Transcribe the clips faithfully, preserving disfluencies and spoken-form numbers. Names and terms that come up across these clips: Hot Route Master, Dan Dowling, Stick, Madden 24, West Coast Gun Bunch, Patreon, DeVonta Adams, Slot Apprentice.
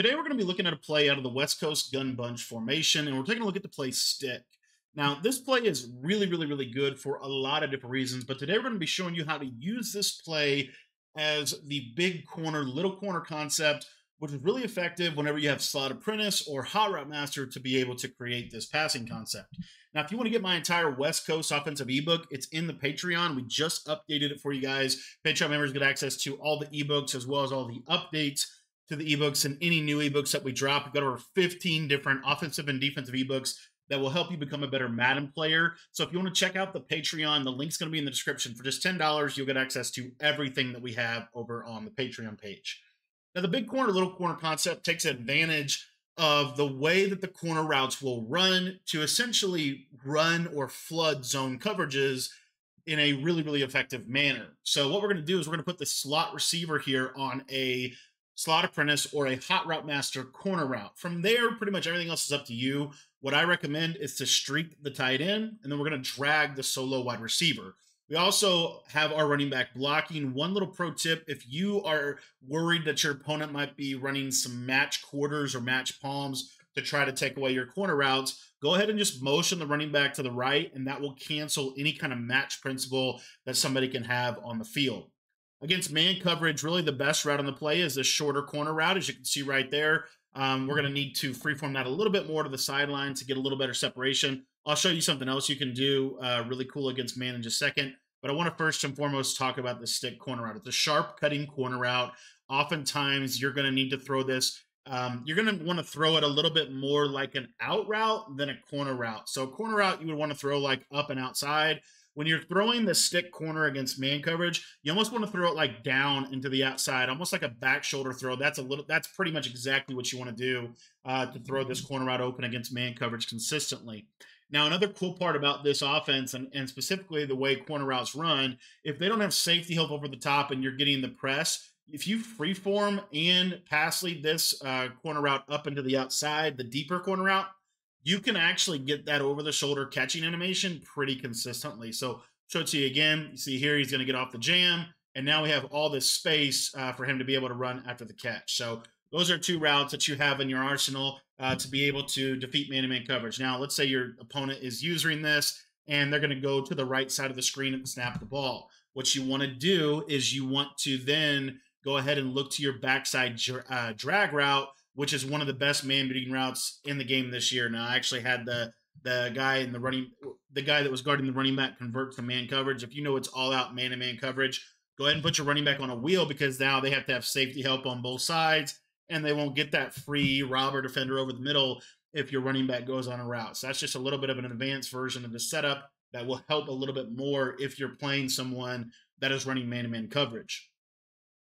Today we're going to be looking at a play out of the West Coast Gun Bunch formation, and we're taking a look at the play Stick. Now, this play is really, really, really good for a lot of different reasons, but today we're going to be showing you how to use this play as the big corner, little corner concept, which is really effective whenever you have Slot Apprentice or Hot Route Master to be able to create this passing concept. Now, if you want to get my entire West Coast offensive ebook, it's in the Patreon. We just updated it for you guys. Patreon members get access to all the ebooks as well as all the updates to the ebooks and any new ebooks that we drop. We've got over fifteen different offensive and defensive ebooks that will help you become a better Madden player. So if you want to check out the Patreon, the link's going to be in the description. For just ten dollars, you'll get access to everything that we have over on the Patreon page. Now, the big corner, little corner concept takes advantage of the way that the corner routes will run to essentially run or flood zone coverages in a really, really effective manner. So what we're going to do is we're going to put the slot receiver here on a Slot Apprentice or a Hot Route Master corner route. From there, pretty much everything else is up to you. What I recommend is to streak the tight end, and then we're going to drag the solo wide receiver. We also have our running back blocking. One little pro tip, if you are worried that your opponent might be running some match quarters or match palms to try to take away your corner routes, go ahead and just motion the running back to the right, and that will cancel any kind of match principle that somebody can have on the field. Against man coverage, really the best route on the play is the shorter corner route, as you can see right there. Um, we're going to need to freeform that a little bit more to the sideline to get a little better separation. I'll show you something else you can do uh, really cool against man in just a second, but I want to first and foremost talk about the stick corner route. It's a sharp cutting corner route. Oftentimes, you're going to need to throw this. Um, you're going to want to throw it a little bit more like an out route than a corner route. So a corner route, you would want to throw like up and outside. When you're throwing the stick corner against man coverage, you almost want to throw it like down into the outside, almost like a back shoulder throw. That's a little. That's pretty much exactly what you want to do uh, to throw this corner route open against man coverage consistently. Now, another cool part about this offense, and, and specifically the way corner routes run, if they don't have safety help over the top and you're getting the press, if you freeform and pass lead this uh, corner route up into the outside, the deeper corner route, you can actually get that over-the-shoulder catching animation pretty consistently. So show it to you again. You see here he's going to get off the jam, and now we have all this space uh, for him to be able to run after the catch. So those are two routes that you have in your arsenal uh, to be able to defeat man-to-man coverage. Now, let's say your opponent is using this, and they're going to go to the right side of the screen and snap the ball. What you want to do is you want to then go ahead and look to your backside uh, drag route, which is one of the best man beating routes in the game this year. Now, I actually had the the guy in the running, the guy that was guarding the running back convert to man coverage. If you know it's all out man to man coverage, go ahead and put your running back on a wheel, because now they have to have safety help on both sides, and they won't get that free robber defender over the middle if your running back goes on a route. So that's just a little bit of an advanced version of the setup that will help a little bit more if you're playing someone that is running man to man coverage.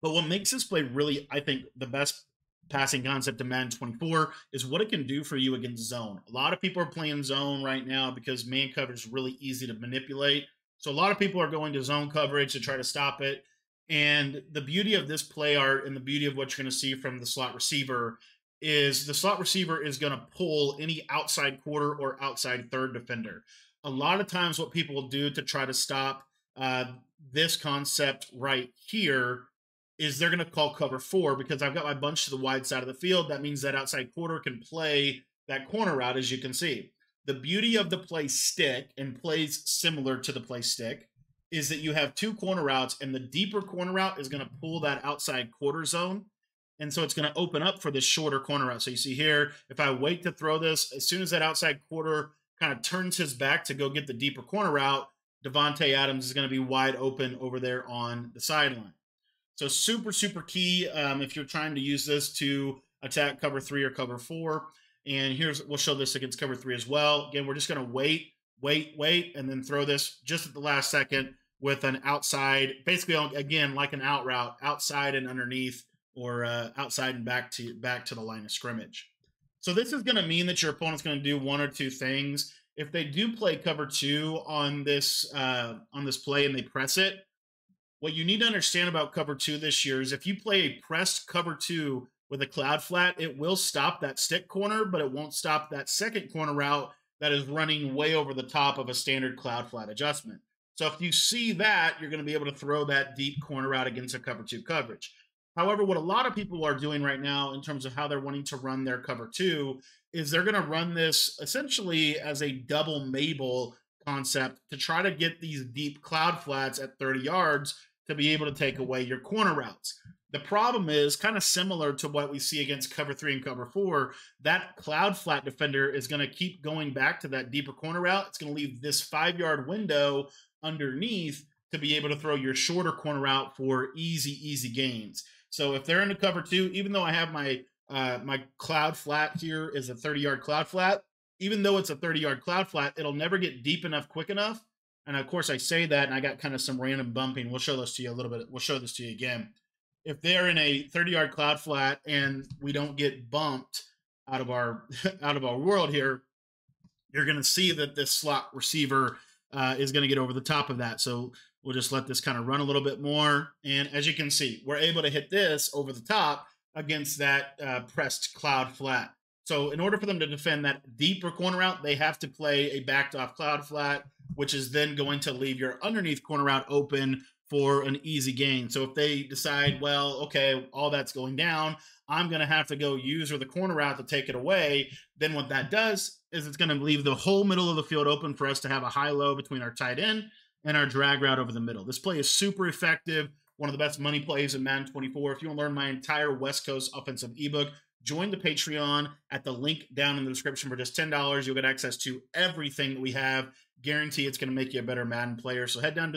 But what makes this play really, I think, the best passing concept to Madden twenty-four is what it can do for you against zone. A lot of people are playing zone right now because man coverage is really easy to manipulate. So a lot of people are going to zone coverage to try to stop it. And the beauty of this play art and the beauty of what you're going to see from the slot receiver is the slot receiver is going to pull any outside quarter or outside third defender. A lot of times what people will do to try to stop uh, this concept right here is they're going to call cover four, because I've got my bunch to the wide side of the field. That means that outside quarter can play that corner route, as you can see. The beauty of the play stick, and plays similar to the play stick, is that you have two corner routes, and the deeper corner route is going to pull that outside quarter zone. And so it's going to open up for this shorter corner route. So you see here, if I wait to throw this, as soon as that outside quarter kind of turns his back to go get the deeper corner route, DeVonta Adams is going to be wide open over there on the sideline. So super, super key um, if you're trying to use this to attack cover three or cover four. And here's, we'll show this against cover three as well. Again, we're just going to wait, wait, wait, and then throw this just at the last second with an outside, basically, again, like an out route, outside and underneath, or uh, outside and back to, back to the line of scrimmage. So this is going to mean that your opponent's going to do one or two things. If they do play cover two on this, uh, on this play and they press it, what you need to understand about cover two this year is if you play a pressed cover two with a cloud flat, it will stop that stick corner, but it won't stop that second corner route that is running way over the top of a standard cloud flat adjustment. So if you see that, you're going to be able to throw that deep corner route against a cover two coverage. However, what a lot of people are doing right now in terms of how they're wanting to run their cover two is they're going to run this essentially as a double Mabel concept to try to get these deep cloud flats at thirty yards to be able to take away your corner routes. The problem is kind of similar to what we see against cover three and cover four. That cloud flat defender is going to keep going back to that deeper corner route. It's going to leave this five yard window underneath to be able to throw your shorter corner route for easy, easy gains. So if they're into cover two, even though I have my uh, my cloud flat here is a thirty yard cloud flat, even though it's a thirty yard cloud flat, it'll never get deep enough quick enough. And of course I say that, and I got kind of some random bumping. We'll show this to you a little bit. We'll show this to you again. If they're in a thirty yard cloud flat and we don't get bumped out of our out of our world here, you're going to see that this slot receiver uh, is going to get over the top of that. So we'll just let this kind of run a little bit more. And as you can see, we're able to hit this over the top against that uh, pressed cloud flat. So in order for them to defend that deeper corner route, they have to play a backed off cloud flat, which is then going to leave your underneath corner route open for an easy gain. So if they decide, well, okay, all that's going down, I'm going to have to go use or the corner route to take it away, then what that does is it's going to leave the whole middle of the field open for us to have a high-low between our tight end and our drag route over the middle. This play is super effective, one of the best money plays in Madden twenty-four. If you want to learn my entire West Coast offensive ebook, join the Patreon at the link down in the description for just ten dollars. You'll get access to everything that we have. Guarantee it's going to make you a better Madden player. So head down to